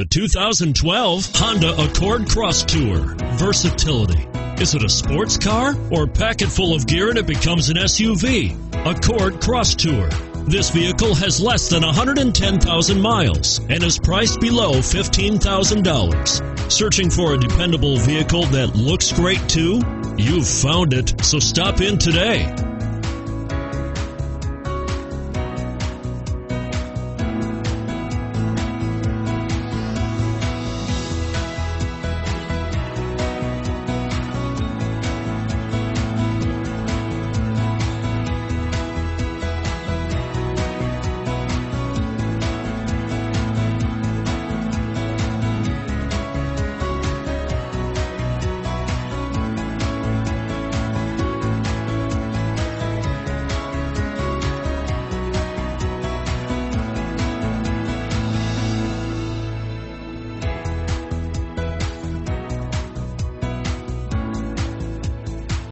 The 2012 Honda Accord Crosstour. Versatility. Is it a sports car or pack it full of gear and it becomes an SUV? Accord Crosstour. This vehicle has less than 110,000 miles and is priced below $15,000. Searching for a dependable vehicle that looks great too? You've found it, so stop in today.